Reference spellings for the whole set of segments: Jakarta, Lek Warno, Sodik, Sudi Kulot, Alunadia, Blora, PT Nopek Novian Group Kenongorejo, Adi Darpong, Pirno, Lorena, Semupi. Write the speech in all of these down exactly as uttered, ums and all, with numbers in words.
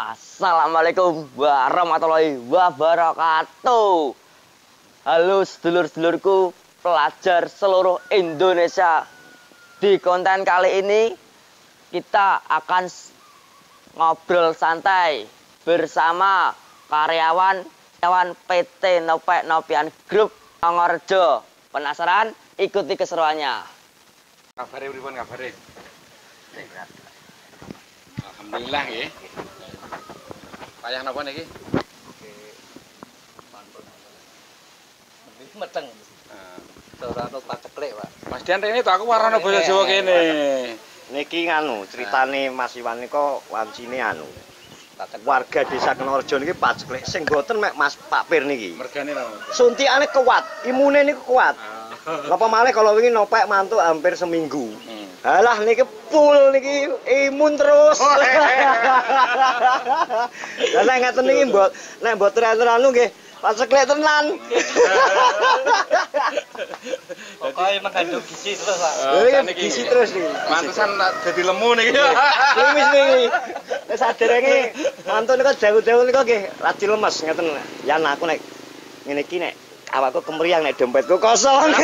Assalamualaikum warahmatullahi wabarakatuh. Halo sedulur-sedulurku pelajar seluruh Indonesia. Di konten kali ini kita akan ngobrol santai bersama karyawan karyawan P T Nopek Novian Group Kenongorejo. Penasaran? Ikuti keseruannya. Kabare pripun kabare? Alhamdulillah ya. Kayang napa niki? Mantun. Mending meteng. Ora ono pateklek, Pak. Mas Dian rene tok aku warana basa Jawa kene. Niki nganu, critane Mas Iwan niku wancine anu. Warga desa Kenongorejo niki pateklek sing boten mek Mas Pak Pir niki. Mergane lho. Suntikane kuat, imune niku kuat. Napa malih kalau wingi Nopek mantuk hampir seminggu. Alah niki full niki imun terus. Lah nek ngaten niki mbok nek mbok tren-tren nggih paceklek tenan. Pokoke mengandung gizi terus, Pak. Lha niki gizi terus niki. Mantusan dadi lemu niki. Lemes niki. Nek saderenge mantun niku jauh-jauh niku nggih radi lemes ngaten. Yan aku nek ngene iki nek awakku kemriyang nek dompetku kosong.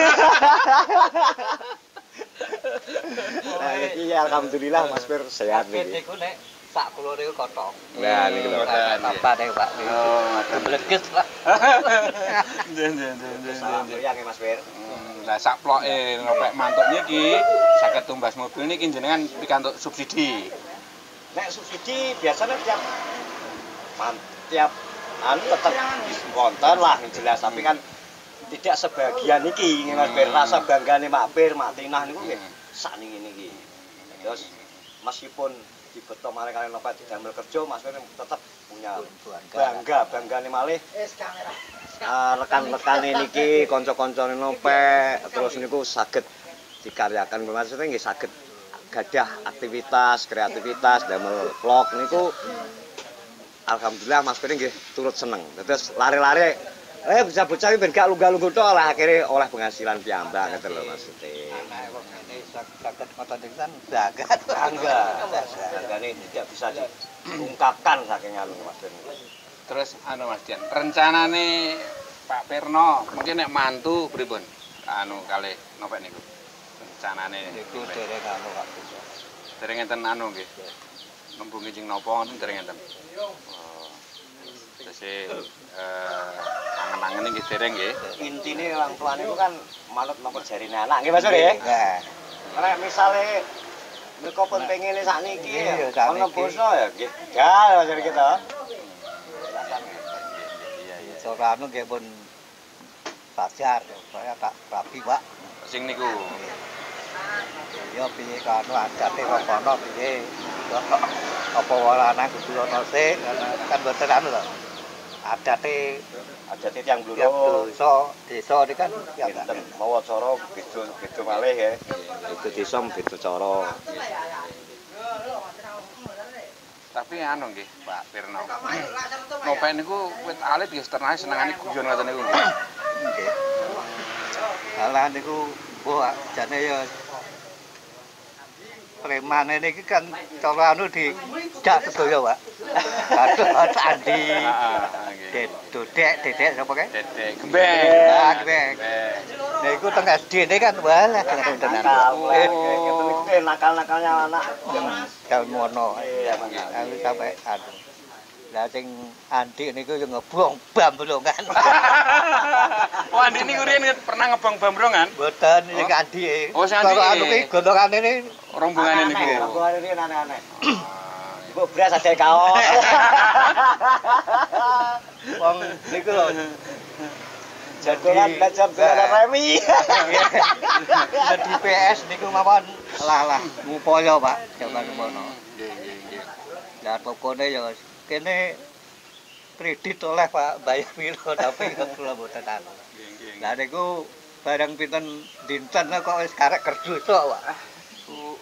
Nah, ini alhamdulillah Mas Pir sehat niki. Niku nek sak kula niku kothok. Lah niki lho Pak. Apa nek Pak niku? Oh, bleges Pak. Nggih nggih nggih nggih. Ya Mas Pir. Lah sak ploke Nopek mantuk niki saged tumbas mobil niki jenengan pikantuk subsidi. Nek subsidi biasanya tiap tiap anu tetep wonten lah jelas tapi kan tidak sebagian niki Mas Pir rasa banggane Pak Pir Matinah niku nggih sak niki niki. Terus meskipun dibeto malih kalian Nopek didamel kerja Mas Pir tetep punya bangga banggane malih rekan-rekane niki kanca-kancane Nopek terus niku saged dikaryakan maksudnya nggih saged gadah aktivitas kreativitas damel vlog niku alhamdulillah Mas Pir nggih turut seneng. Terus lari-lari Eh bisa bocah iki ben gak lungguh-lungguh tok lah akhire oleh penghasilan piyambak gitu lho maksude. Anake kok ngene saged ngoten-ngoten zakat bangga. Anggane tidak bisa diungkapkan saking anu Mas Den. Terus anu Mas Dian, rencanane Pak Pirno mungkin nek mantu pripun? Anu kali Nopek niku. Rencanane niku dereng karo Pak Pirno. Dereng enten anu nggih. Nembung ngijing napa ngoten dereng enten. Sese eh angen-angene nggih dereng nggih. Intine orang tuane niku kan manut nopo jarine anak nggih Mas Pir nggih. Nah. Nek misale mereka pun pengene sakniki ya ono boso ya nggih. Ya Mas Pir kita. Iya iya. Ora anu nggih pun pacar saya tak rapi Pak. Sing niku. Ya piye karo adate kok kono piye. Apa wae lanang kudu ana sik kan boten anu lho. Adate adate tiyang Blora desa desa iki kan ya ten mawa cara beda-beda malih ya. Beda desa beda cara. Tapi anu nggih Pak Pirno. Nopek niku wit alit ya tenahe senengane guyon ngoten niku. Nggih. Alah niku mbuh jane ya preman ini kan cara anu di dak sedaya Pak. Aduh Andi. Dedek dedek sapa kae? Dedek gembeng. Ah gembeng. Lah iku teng S D ne kan walah tenan. Nakal-nakalnya anak. Jalan mono. Iya mangga. Aku sampai anu. Lah sing Andi niku yo ngebong bamblongan. Oh Andi niku riyen pernah ngebong bamblongan? Mboten sing Andi. Oh sing Andi. Anu ki gondokane ne rombongane niku. Rombongane riyen aneh-aneh. Mbok beras ada kaos. Wong niku lho. Jagoan belajar belajar remi. Di P S niku mawon lah-lah ngupaya Pak jaman ngono. Nggih nggih nggih. Lah pokone yo kene kredit oleh Pak Bayar Milo tapi kula boten anu. Lah niku barang pinten dinten kok wis karek kerja tok, Pak.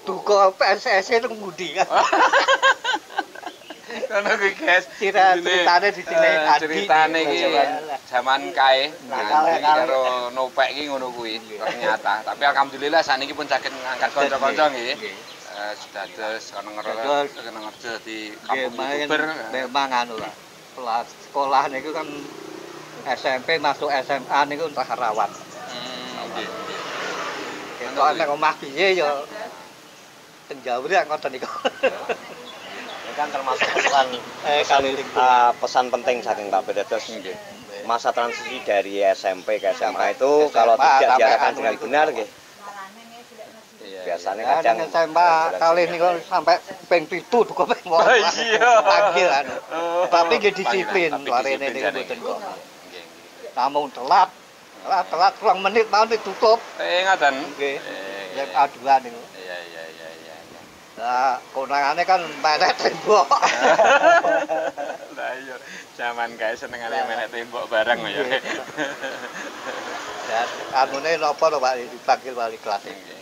Tuku P S S-e teng ngendi kan. Ana iki guys, ceritane dicileh adi. Ceritane iki jaman kae karo Nopek iki ngono kuwi ternyata. Tapi alhamdulillah saniki pun saged ngangkat kanca-kanca nggih. Dados Kenongorejo Kenongorejo di kampung youtuber memang anu lah kelas sekolah niku kan S M P masuk S M A niku entah rawan. Nggih. Entuk nek omah piye ya teng jawrian ngoten niku. Kan termasuk pesan eh kali pesan penting saking Pak P T dados nggih. Masa transisi dari S M P ke S M A itu kalau tidak diarahkan dengan benar nggih. Biasanya kadang tembak kali ini kalau sampai peng pitu juga peng mau akhiran tapi jadi disiplin hari ini dengan betul kok namun telat telat telat kurang menit nanti tutup ingatan yang aduan itu nah konangannya kan menet tembok zaman guys senengannya menet tembok bareng ya dan anunya nopo lho Pak dipanggil wali kelas ini.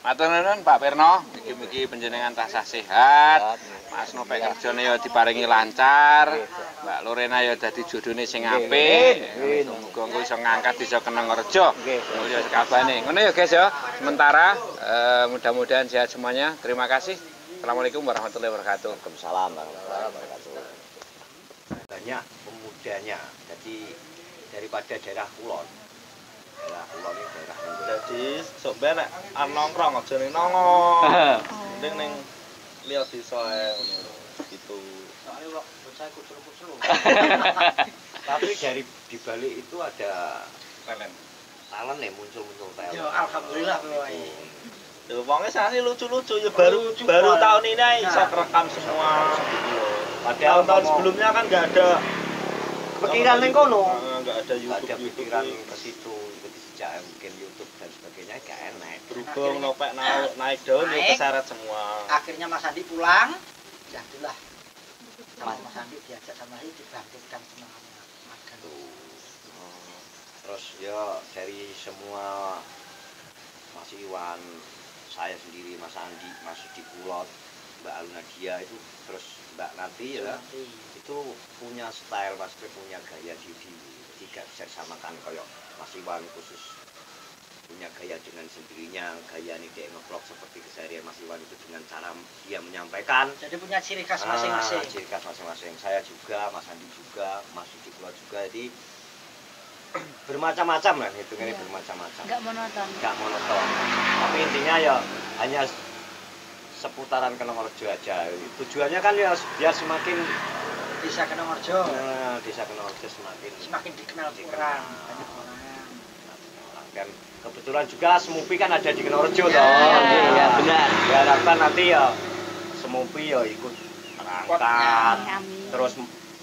Matur nuwun Pak Pirno, mugi-mugi panjenengan tansah sehat. Mas Nopek kerjane ya diparingi lancar. Mbak Lorena ya dadi jodone sing apik. Muga engko iso ngangkat desa Kenongorejo. Ngono ya kabane. Ngono ya guys ya. Sementara mudah-mudahan sehat semuanya. Terima kasih. Assalamualaikum warahmatullahi wabarakatuh. Waalaikumsalam warahmatullahi wabarakatuh. Banyak pemudanya. Jadi daripada daerah kulon. Daerah kulon iki daerah jadi sok ben nek nongkrong aja ning nongo. Penting ning liya desa ae gitu. Soale kok bocah kucul-kucul. Tapi dari di balik itu ada talent. Talent ya muncul-muncul talent. Ya alhamdulillah wae. Lho wong e sasi lucu-lucu ya baru baru tahun ini ae iso rekam semua. Padahal tahun sebelumnya kan enggak ada pikiran ning kono. Enggak ada YouTube pikiran ke situ. Mungkin YouTube dan sebagainya gak enak. Berhubung Nopek naik naik daun itu keseret semua. Akhirnya Mas Andi pulang, jadilah sama Mas Andi diajak sama ini dibangkitkan semangat. Terus ya dari semua Mas Iwan, saya sendiri Mas Andi, Mas Sudi Kulot, Mbak Alunadia itu terus Mbak Nanti ya itu punya style Mas Pri punya gaya diri. Tidak bisa disamakan koyok Mas Iwan khusus punya gaya dengan sendirinya gaya ini dia nge-vlog seperti keseharian Mas Iwan itu dengan cara dia menyampaikan jadi punya ciri khas masing-masing ah, ciri khas masing-masing saya juga, Mas Andi juga, Mas Sudi Kulot juga jadi bermacam-macam lah gitu ya. Ini bermacam-macam gak monoton gak monoton tapi intinya ya hanya seputaran Kenongorejo aja tujuannya kan ya biar semakin Desa Kenongorejo. Nah, Desa Kenongorejo semakin semakin dikenal kurang banyak orang. Dan kebetulan juga Semupi kan ada di Kenongorejo toh. Iya, benar. Diharapkan nanti ya Semupi ya ikut terangkat. Terus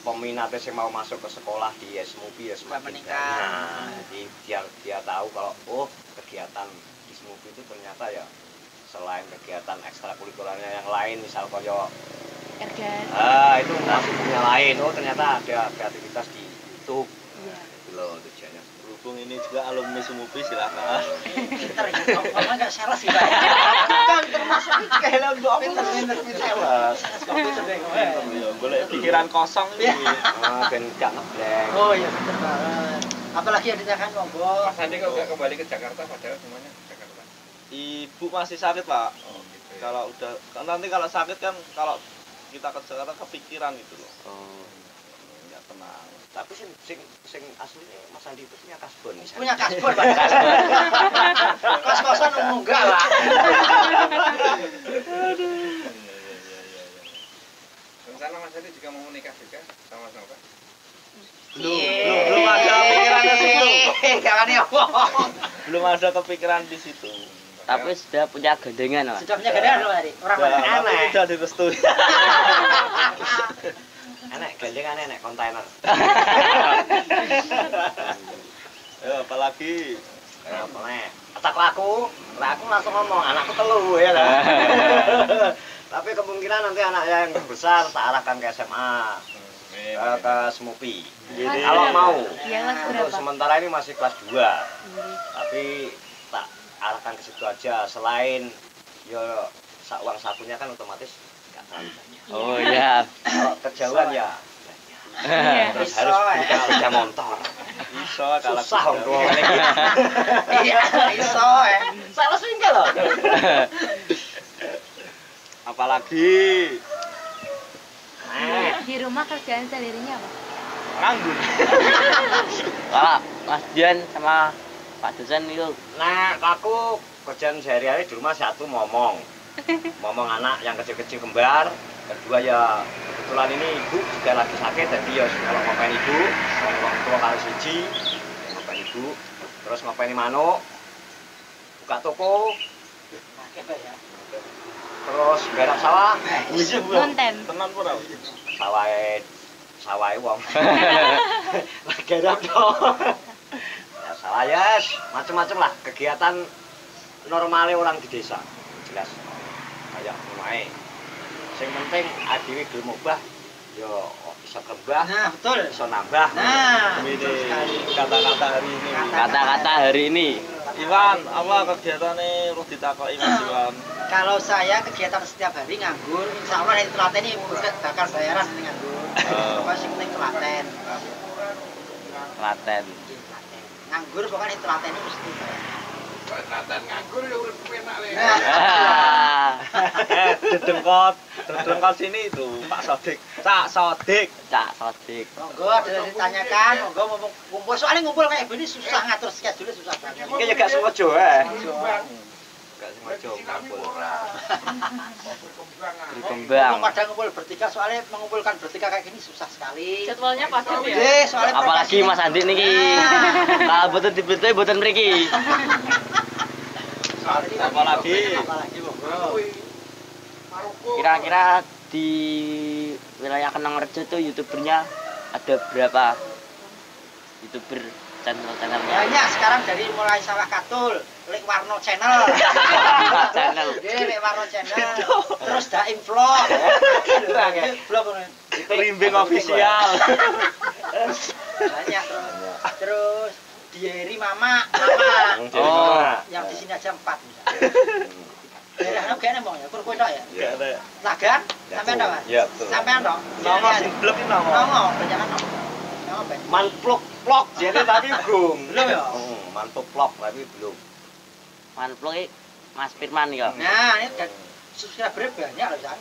peminatnya sih mau masuk ke sekolah di Semupi ya semakin banyak. Jadi biar dia tahu kalau oh kegiatan di Semupi itu ternyata ya selain kegiatan ekstrakurikulernya yang lain misal koyo ah itu masih punya lain. Oh ternyata ada kreativitas di YouTube. Belum tujuannya. Berhubung ini juga alumni Semupi silakan. Pinter gitu. Kamu nggak sales sih pak? Bukan termasuk kalau dua pinter pinter sales. Kamu sedang boleh pikiran kosong nih. Ben gak ngebleng. Oh iya bener banget. Apalagi yang ditanyakan Bang Bo. Mas Andi kok nggak kembali ke Jakarta padahal semuanya Jakarta. Ibu masih sakit pak. Kalau udah nanti kalau sakit kan kalau kita ke Jakarta kepikiran gitu loh. Oh. Enggak tenang. Tapi sing sing sing aslinya Mas Andi itu punya kasbon. Punya kasbon, Pak. Kos-kosan umum enggak lah. Aduh. Rencana Mas Andi juga mau nikah juga sama sama Pak. Belum, belum, belum ada pikiran ke situ. Jangan ya, belum ada kepikiran di situ. Tapi sudah punya gandengan lah. Sudah punya gandengan loh hari. Orang mana? Sudah direstui. Enak gandengan enak kontainer. Ya apalagi? Apa nih? Atak laku, laku langsung ngomong anakku telu ya lah. Tapi kemungkinan nanti anak yang besar tak arahkan ke S M A, ke Semupi. Kalau mau. Untuk sementara ini masih kelas dua. Tapi tak arahkan ke situ aja selain yo uang sakunya kan otomatis nggak terlalu banyak. Oh iya. Kalau kejauhan ya banyak. Terus harus buka kerja motor. Iso kalau susah untuk lagi. Iya iso. Salah swing loh. Apalagi di rumah kerjaan sendirinya apa? Nganggur. Kalau Mas Dian sama Pak dosen itu? Nah, aku kerjaan sehari-hari di rumah satu ngomong. Ngomong anak yang kecil-kecil kembar. Kedua ya kebetulan ini ibu juga lagi sakit, jadi ya kalau ngapain ibu, orang tua karo siji, ngapain ibu, terus ngapain manuk, buka toko, terus berak sawah, konten, tenan pura, sawah, sawah wong, berak dong, sawah yes, macam-macam lah kegiatan normalnya orang di desa, jelas, kayak main. Yang penting adewe gelem obah ya bisa kembah. Nah, betul. Bisa nambah. Nah, ini kata-kata hari ini. Kata-kata hari ini. Iwan, apa kegiatane urus ditakoki Mas Iwan? Kalau saya kegiatan setiap hari nganggur, insyaallah nek telateni bakal bayaran nganggur. Apa sing penting telaten. Telaten. Nganggur pokoke telateni mesti bayaran. Telaten nganggur ya urip enak le. Dedengkot, dedengkot sini itu Pak Sodik, Cak Sodik, Cak Sodik. Monggo ada ditanyakan, monggo mumpung kumpul soalnya ngumpul kayak begini susah ngatur schedule susah banget. Ini juga semojo ya. Enggak semojo kumpul orang. Berkembang. Kadang ngumpul bertiga soalnya mengumpulkan bertiga kayak gini susah sekali. Jadwalnya padat ya. Apalagi Mas Andi niki. Kalau boten dibetoi boten mriki. Apalagi apalagi monggo. Kira-kira di wilayah Kenongorejo tuh youtubernya ada berapa youtuber channel-channelnya? Banyak sekarang dari mulai Sawah Katul, Lek Warno Channel, Channel, Lek Warno Channel, terus Daim Vlog, Rimbing Official, banyak terus, terus Dieri Mama, oh yang di sini aja empat. Berharap kayaknya mau ya, kurang ya. Iya, iya. Lagan, sampai dong. Iya, betul. Sampai dong. Nongol, blok ini nongol. Nongol, banyakan nongol. Nongol banyak. Manplok, plok, jadi tapi belum. Belum ya? Manplok, plok, tapi belum. Manplok ini Mas Firman ya? Nah, ini subscribernya banyak loh, San.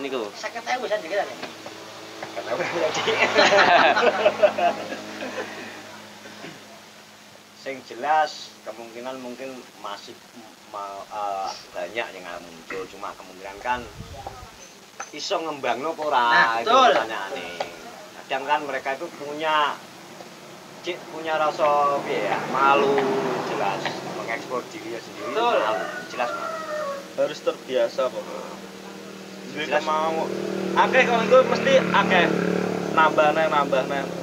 Ini kok? Sakit aja gue, San, dikit aja. Sakit aja gue, San, dikit aja. Yang jelas kemungkinan mungkin masih uh, banyak yang nggak muncul, cuma kemungkinan kan iso ngembang no pora. Nah, itu pertanyaan nih. Kadang kan mereka itu punya cik, punya rasa ya malu, jelas mengekspor dirinya sendiri. Betul. Malu, jelas malu. Harus terbiasa kok. Jadi mau, akeh kalau itu mesti akeh nambah nambah nambah. nambah.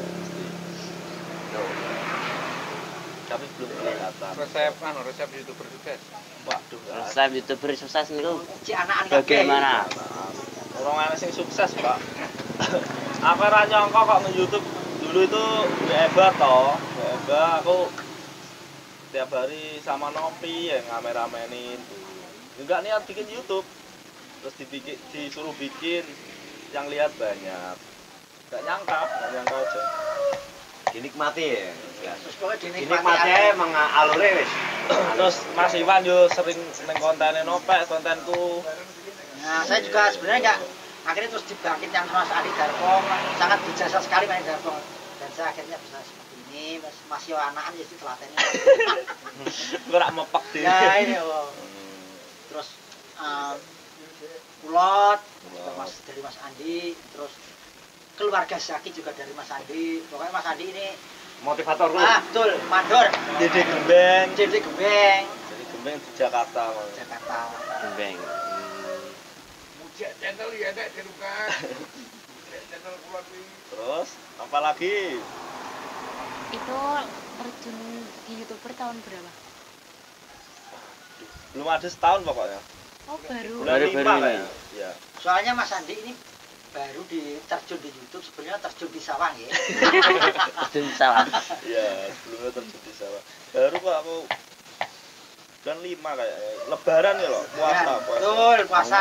Tapi belum kelihatan. Resep kan, resep youtuber sukses. Waduh, resep youtuber sukses niku bagaimana? Orang ana sing sukses, Pak. Apa ra nyangka kok nge-YouTube dulu itu hebat toh. Hebat aku tiap hari sama Nopi yang ngameramenin tuh. Enggak niat bikin YouTube. Terus dibikin, disuruh bikin yang lihat banyak. Enggak nyangka, enggak nyangka aja. Dinikmati ya, terus pokoknya dinikmati aja emang alurnya wis. Terus Mas Iwan juga sering seneng kontennya Nopek, kontenku. Nah, saya juga sebenarnya nggak, akhirnya terus dibangkit yang Mas Adi Darpong, sangat berjasa sekali Mas Adi Darpong. Dan saya akhirnya bisa seperti ini, masih anak-anak jadi telatennya. Gerak mepek deh. Ya ini loh. Terus Kulot, dari Mas Andi, terus keluarga Zaki juga dari Mas Andi, pokoknya Mas Andi ini motivator lu. Ah, betul, mandor. Jadi gembeng, jadi gembeng. Jadi gembeng di Jakarta. Jakarta. Gembeng. Mujak channel ya nek dirukan. Channel kuat iki. Terus apa lagi? Itu terjun di YouTuber tahun berapa? Belum ada setahun pokoknya. Oh, baru. Baru baru ini. Iya. Soalnya Mas Andi ini baru di terjun di YouTube, sebenarnya terjun di sawah ya. Terjun di sawah. Iya, sebelumnya terjun di sawah. Baru Pak aku bulan lima kayak lebaran ya loh, puasa, puasa. Betul, puasa.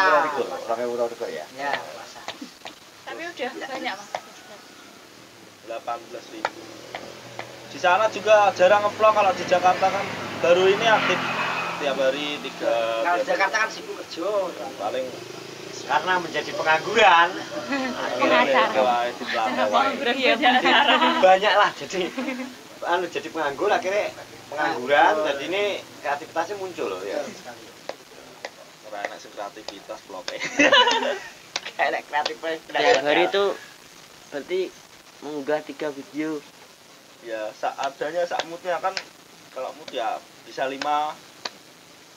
Pakai urau juga ya. Ya, puasa. Tapi udah banyak Mas. delapan belas ribu. Di sana juga jarang nge-vlog, kalau di Jakarta kan baru ini aktif tiap hari tiga. Kalau di Jakarta kan sibuk kerja. Paling karena menjadi pengangguran banyak lah, jadi anu jadi penganggur akhirnya pengangguran dan ini kreativitasnya muncul loh ya. Karena kreativitas bloke. Kayak kreativitas. Tiap hari itu berarti mengunggah tiga video. Ya seadanya, saat moodnya kan, kalau mood ya bisa lima.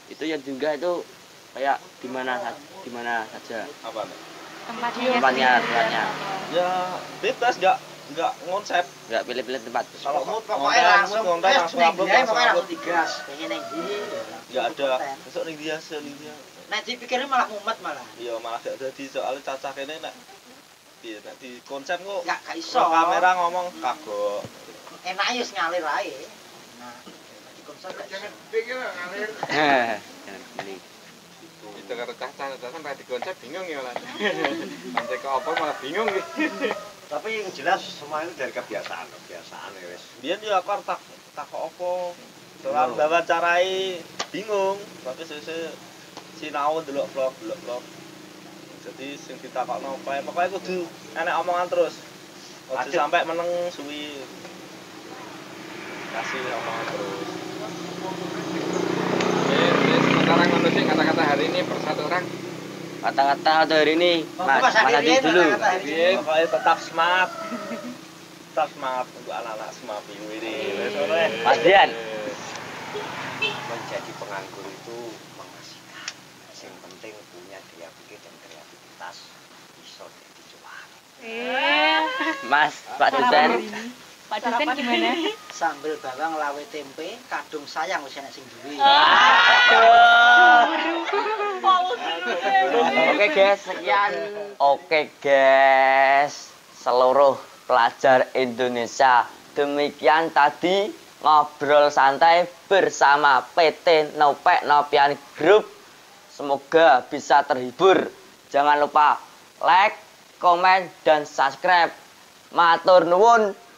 Itu yang juga itu kayak di mana di mana saja. Apa? Tempatnya. Tempatnya, tempatnya. Ya bebas, enggak enggak ngonsep, enggak pilih-pilih tempat. Kalau mood pokoknya langsung ngonten langsung upload langsung digas. Pengen ning ndi? Ya ada. Besok ning dia, sel dia. Nek dipikirnya malah mumet malah. Iya, malah gak dadi soalnya cacah kene nek piye nek di konsep kok gak iso. Kamera ngomong kagok. Enak ya wis ngalir ae. Nah, di konsep jangan pikir ngalir. Heh. Itu karo cacah-cacah kan tadi konsep bingung ya lah. Sampai ke opo malah bingung iki. Tapi yang jelas semua itu dari kebiasaan, kebiasaan ya wis. Biyen yo aku arep tak tak opo. Soal bawa carai bingung, tapi sese sinau delok vlog, delok vlog. Jadi sing ditakokno kae, pokoke kudu enek omongan terus. Aja sampai meneng suwi. Kasih omongan terus. Oke, sekarang ngono sih kata-kata hari ini per satu orang. Kata-kata hari ini Mas Adi dulu. Pokoknya tetap semangat. Tetap semangat untuk anak-anak semua ini. Mas Dian. Menjadi penganggur itu mengasihkan. Yang penting punya daya pikir dan kreativitas bisa jadi juara. Mas, Pak Dosen. Pak Dosen gimana? Sambel bawang lawe tempe, kadung sayang wis enak sing duwe. Oke guys, sekian. Oke guys, seluruh pelajar Indonesia. Demikian tadi ngobrol santai bersama P T Nopek Novian Group. Semoga bisa terhibur. Jangan lupa like, komen, dan subscribe. Matur nuwun.